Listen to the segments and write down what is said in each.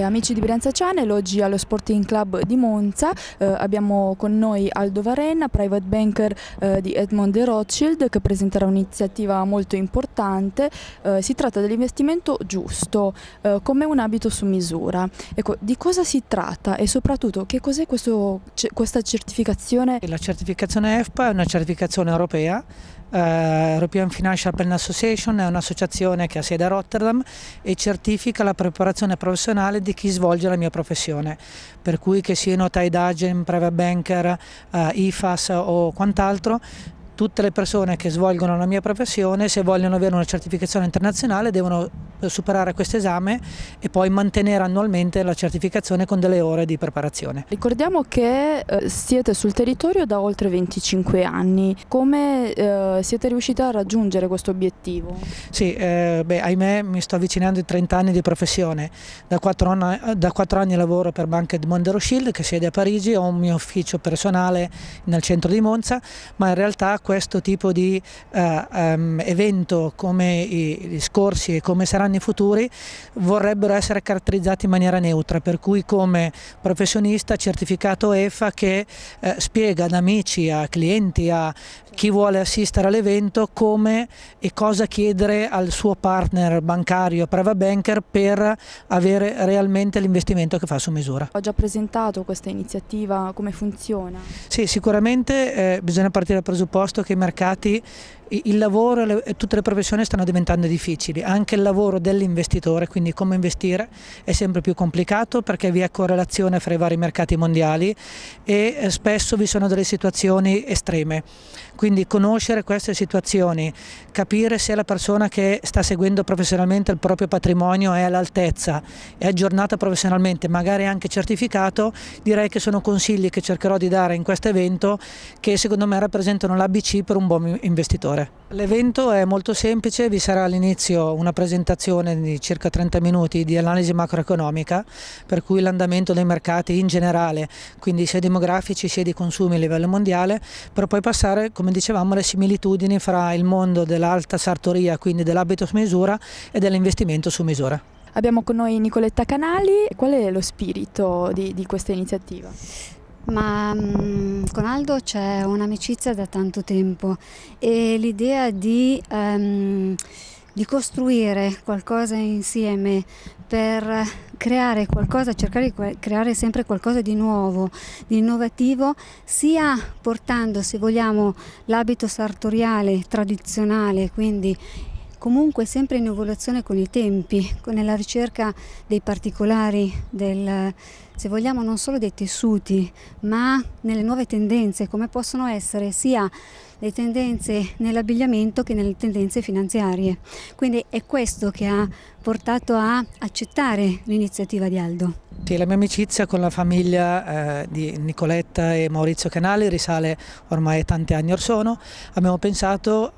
Amici di Brianza Channel, oggi allo Sporting Club di Monza abbiamo con noi Aldo Varenna, private banker di Edmond de Rothschild, che presenterà un'iniziativa molto importante. Si tratta dell'investimento giusto, come un abito su misura. Ecco, di cosa si tratta e soprattutto che cos'è questa certificazione? La certificazione EFPA è una certificazione europea. European Financial Pen Association è un'associazione che ha sede a Rotterdam e certifica la preparazione professionale di chi svolge la mia professione, per cui che siano Thai Dagen, private banker, IFAS o quant'altro, tutte le persone che svolgono la mia professione, se vogliono avere una certificazione internazionale, devono superare questo esame e poi mantenere annualmente la certificazione con delle ore di preparazione. Ricordiamo che siete sul territorio da oltre 25 anni. Come siete riusciti a raggiungere questo obiettivo? Sì, ahimè mi sto avvicinando ai 30 anni di professione. Da 4 anni lavoro per Banca Edmond de Rothschild, che siede a Parigi. Ho un mio ufficio personale nel centro di Monza, ma in realtà questo tipo di evento, come i scorsi e come saranno i futuri, vorrebbero essere caratterizzati in maniera neutra, per cui come professionista certificato EFA che spiega ad amici, a clienti, a chi vuole assistere all'evento come e cosa chiedere al suo partner bancario, private banker, per avere realmente l'investimento che fa su misura. Ho già presentato questa iniziativa, come funziona? Sì, sicuramente bisogna partire dal presupposto che i mercati, il lavoro e tutte le professioni stanno diventando difficili, anche il lavoro dell'investitore, quindi come investire, è sempre più complicato perché vi è correlazione fra i vari mercati mondiali e spesso vi sono delle situazioni estreme, quindi conoscere queste situazioni, capire se la persona che sta seguendo professionalmente il proprio patrimonio è all'altezza, è aggiornata professionalmente, magari anche certificato, direi che sono consigli che cercherò di dare in questo evento, che secondo me rappresentano l'ABC per un buon investitore. L'evento è molto semplice, vi sarà all'inizio una presentazione di circa 30 minuti di analisi macroeconomica, per cui l'andamento dei mercati in generale, quindi sia demografici sia di consumi a livello mondiale, per poi passare, come dicevamo, alle similitudini fra il mondo dell'alta sartoria, quindi dell'abito su misura, e dell'investimento su misura. Abbiamo con noi Nicoletta Canali. Qual è lo spirito di questa iniziativa? Ma con Aldo c'è un'amicizia da tanto tempo e l'idea di costruire qualcosa insieme per creare qualcosa, cercare di creare sempre qualcosa di nuovo, di innovativo, sia portando, se vogliamo, l'abito sartoriale tradizionale, quindi comunque sempre in evoluzione con i tempi, nella ricerca dei particolari, se vogliamo non solo dei tessuti, ma nelle nuove tendenze, come possono essere sia le tendenze nell'abbigliamento che nelle tendenze finanziarie. Quindi è questo che ha portato a accettare l'iniziativa di Aldo. Sì, la mia amicizia con la famiglia di Nicoletta e Maurizio Canali risale ormai tanti anni or sono. Ho pensato,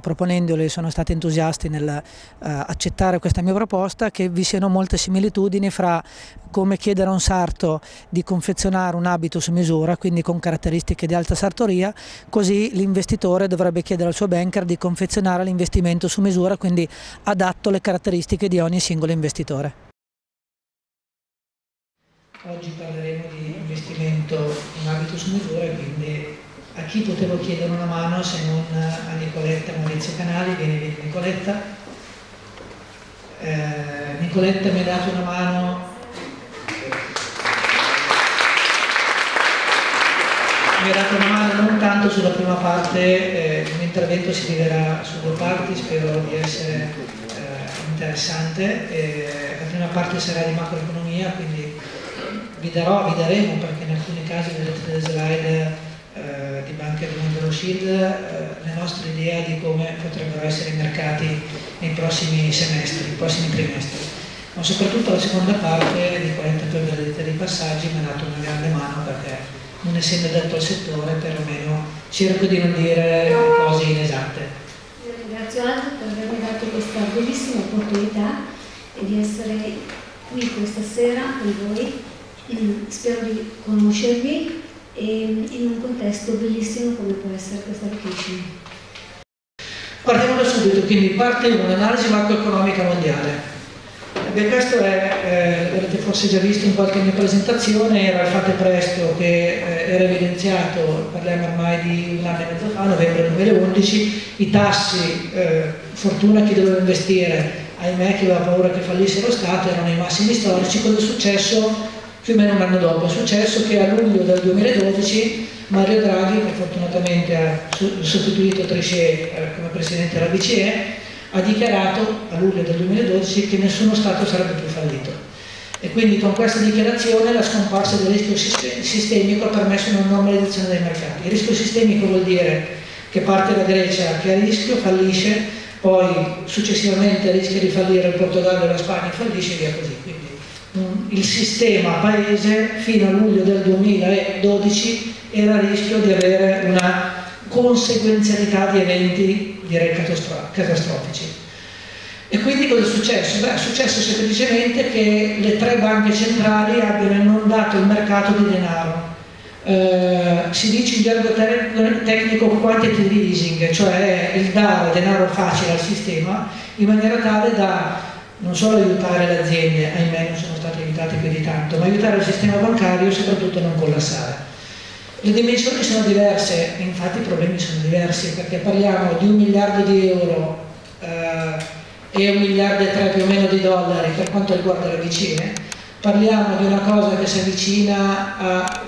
proponendole, sono stati entusiasti nell'accettare questa mia proposta, che vi siano molte similitudini fra come chiedere a un sarto di confezionare un abito su misura, quindi con caratteristiche di alta sartoria, così l'investitore dovrebbe chiedere al suo banker di confezionare l'investimento su misura, quindi adatto alle caratteristiche di ogni singolo investitore. Oggi parleremo di investimento in abito su misura, quindi a chi potevo chiedere una mano se non a Nicoletta e Maurizio Canali. Vieni Nicoletta. Nicoletta mi ha dato una mano non tanto sulla prima parte, il mio intervento si dividerà su due parti, spero di essere interessante. La prima parte sarà di macroeconomia, quindi vi daremo, perché in alcuni casi vedete le slide di Banca Edmond de Rothschild, la nostra idea di come potrebbero essere i mercati nei prossimi semestri, nei prossimi trimestri. Ma soprattutto la seconda parte, di 40 per vedete dei passaggi, mi ha dato una grande mano, perché non essendo adatto al settore, perlomeno cerco di non dire cose inesatte. Io ringrazio Aldo per avermi dato questa bellissima opportunità e di essere qui questa sera con voi. Spero di conoscervi in un contesto bellissimo come può essere questa location. Partiamo da subito, quindi parte 1, l'analisi macroeconomica mondiale. E questo è, vedete si è già visto in qualche mia presentazione, era il fate presto che era evidenziato, parliamo ormai di un anno e mezzo fa, novembre 2011, i tassi, fortuna chi doveva investire, ahimè chi aveva paura che fallisse lo Stato, erano i massimi storici. Cosa è successo? Più o meno un anno dopo è successo che a luglio del 2012 Mario Draghi, che fortunatamente ha sostituito Trichet come presidente della BCE, ha dichiarato a luglio del 2012 che nessuno Stato sarebbe più fallito, e quindi con questa dichiarazione la scomparsa del rischio sistemico ha permesso una normalizzazione dei mercati. Il rischio sistemico vuol dire che parte la Grecia che ha rischio, fallisce, poi successivamente rischia di fallire il Portogallo e la Spagna, fallisce e via così. Quindi il sistema paese fino a luglio del 2012 era a rischio di avere una conseguenzialità di eventi direi catastrofici. E quindi cosa è successo? Beh, è successo semplicemente che le tre banche centrali abbiano inondato il mercato di denaro. Si dice in gergo tecnico quantitative easing, cioè il dare denaro facile al sistema in maniera tale da non solo aiutare le aziende, ahimè non sono state aiutate più di tanto, ma aiutare il sistema bancario soprattutto a non collassare. Le dimensioni sono diverse, infatti i problemi sono diversi, perché parliamo di 1 miliardo di euro e 1,3 miliardi più o meno di dollari per quanto riguarda la BCE. Parliamo di una cosa che si avvicina a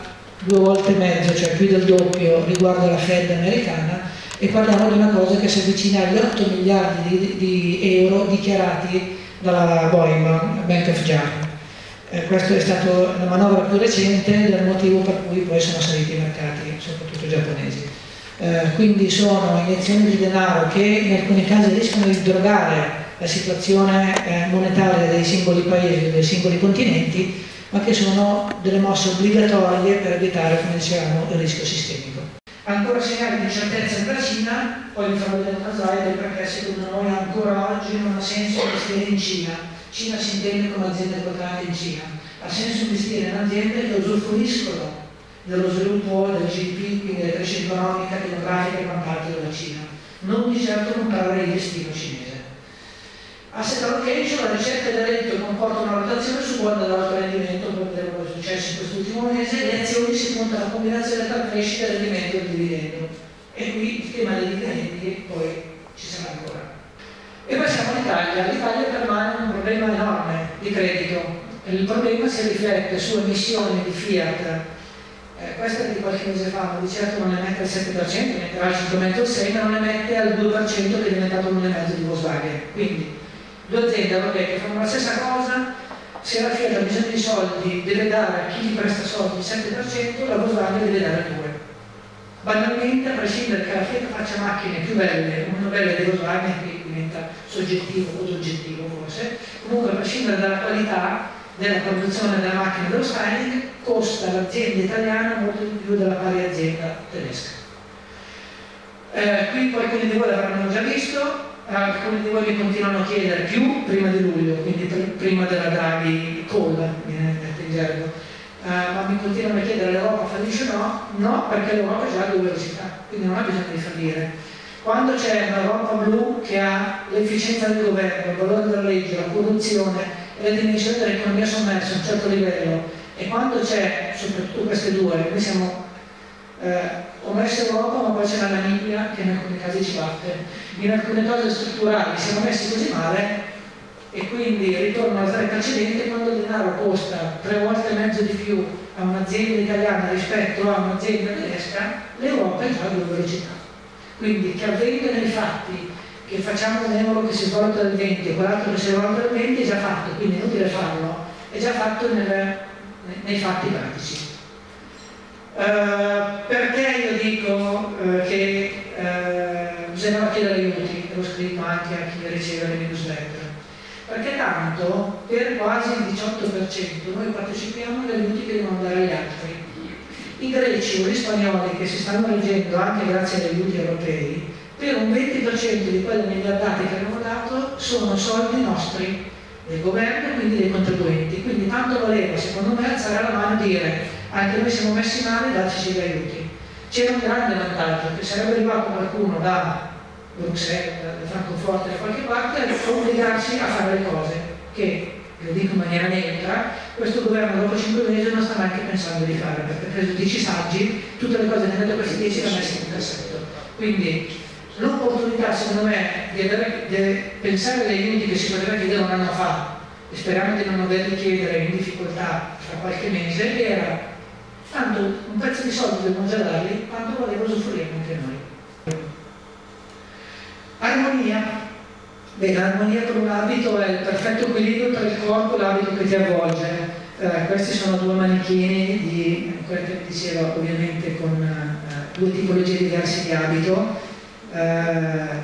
2 volte e mezzo, cioè più del doppio riguardo alla Fed americana, e parliamo di una cosa che si avvicina agli 8 miliardi di euro dichiarati dalla Bank of Japan. Questa è stata la manovra più recente ed è il motivo per cui poi sono saliti i mercati, soprattutto giapponesi. Quindi sono iniezioni di denaro che in alcuni casi rischiano di drogare la situazione monetaria dei singoli paesi, dei singoli continenti, ma che sono delle mosse obbligatorie per evitare, come dicevamo, il rischio sistemico. Ancora segnali di incertezza per la Cina, poi vi farò vedere una slide perché secondo noi ancora oggi non ha senso investire in Cina. Cina si intende come aziende quotate in Cina. Ha senso investire in aziende che usufruiscono dello sviluppo, del GDP, quindi della crescita economica, demografica e quant'altro della Cina. Non di certo comprare il destino cinese. Asset allocation, la ricerca del reddito comporta una rotazione su quanto dall'alto rendimento, come vedremo cosa è successo in quest'ultimo mese, le azioni si punta alla combinazione tra crescita, rendimento e dividendo. E qui il tema dei dividendi poi ci sarà ancora. E passiamo all'Italia. L'Italia permane un problema enorme di credito. Il problema si riflette su emissioni di Fiat. Questa di qualche mese fa, di certo non emette al 7%, metterà al 5,6%, ma non emette al 2% che è diventato l'1,5% di Volkswagen. Quindi, due aziende europee che fanno la stessa cosa, se la Fiat ha bisogno di soldi deve dare a chi gli presta soldi il 7%, la Volkswagen deve dare il 2%. Banalmente, a prescindere che la Fiat faccia macchine più belle, una bella di Volkswagen che diventa soggettivo o oggettivo forse, comunque a prescindere dalla qualità della produzione della macchina dello styling, costa all'azienda italiana molto di più della pari azienda tedesca. Qui alcuni di voi l'avranno già visto. Alcuni di voi mi continuano a chiedere più prima di luglio, quindi prima della Draghi call, viene detto in gergo, ma mi continuano a chiedere l'Europa fallisce o no? No, perché l'Europa è già a 2 velocità, quindi non ha bisogno di fallire. Quando c'è un'Europa blu che ha l'efficienza del governo, il valore della legge, la corruzione e le dimensioni dell'economia sommersa a un certo livello, e quando c'è, soprattutto queste due, noi siamo omessa Europa, ma poi c'era la Libia che in alcuni casi ci batte, in alcune cose strutturali siamo messi così male, e quindi ritorno alla storia precedente, quando il denaro costa 3 volte e mezzo di più a un'azienda italiana rispetto a un'azienda tedesca, l'Europa è già a 2 velocità. Quindi che avvenga nei fatti che facciamo un euro che si svolta al 20 e quell'altro che si svolta al 20 è già fatto, quindi è inutile farlo, è già fatto nei fatti pratici. Perché io dico che bisogna chiedere aiuti, l'ho scritto anche a chi riceve le newsletter, perché tanto per quasi il 18% noi partecipiamo agli aiuti che devono andare agli altri. I greci o gli spagnoli che si stanno reggendo anche grazie agli aiuti europei, per un 20% di quelli miliardati che abbiamo dato sono soldi nostri, del governo e quindi dei contribuenti. Quindi tanto valeva, secondo me, alzare la mano e dire anche noi siamo messi male, dateci gli aiuti. C'era un grande vantaggio, che sarebbe arrivato qualcuno da Bruxelles, da Francoforte, da qualche parte, a obbligarci a fare le cose che lo dico in maniera neutra, questo governo dopo 5 mesi non sta neanche pensando di fare, perché ha preso 10 saggi, tutte le cose che hanno detto questi 10 le ha messe in un cassetto. Quindi l'opportunità, secondo me, di pensare agli aiuti che si poteva chiedere un anno fa, e sperando di non doverli chiedere in difficoltà tra qualche mese, era tanto un pezzo di soldi dobbiamo già darli, quanto volevo usufruirne anche noi. Armonia. Beh, l'armonia per un abito è il perfetto equilibrio tra il corpo e l'abito che ti avvolge. Questi sono 2 manichini di quello che dicevo, ovviamente con 2 tipologie diverse di abito,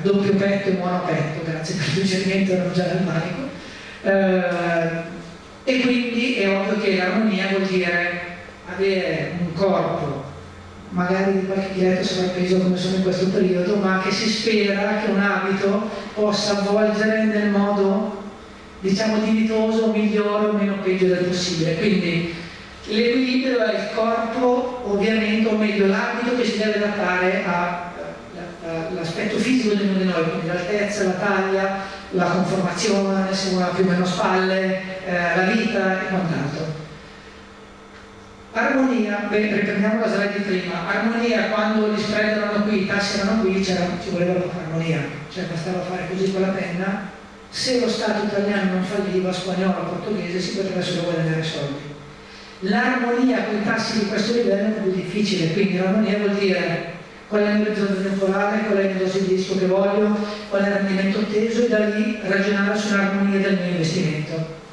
doppio petto e monopetto, grazie per il suggerimento, erano già nel manico. E quindi è ovvio che l'armonia vuol dire avere un corpo magari di qualche chiletto sovrappeso come sono in questo periodo, ma che si spera che un abito possa avvolgere nel modo, diciamo, dignitoso, migliore o meno peggio del possibile. Quindi l'equilibrio è il corpo, ovviamente, o meglio l'abito che si deve adattare all'aspetto fisico di uno di noi, quindi l'altezza, la taglia, la conformazione, se uno ha più o meno spalle, la vita e quant'altro. Armonia, beh, riprendiamo la slide di prima. Armonia, quando gli spread erano qui, i tassi erano qui, ci voleva l'armonia, cioè bastava fare così con la penna. Se lo Stato italiano non falliva, spagnolo o portoghese, si poteva solo guadagnare soldi. L'armonia con i tassi di questo livello è più difficile, quindi l'armonia vuol dire qual è l'orizzonte temporale, qual è il dosi di rischio che voglio, qual è il rendimento otteso, e da lì ragionare sull'armonia del mio investimento.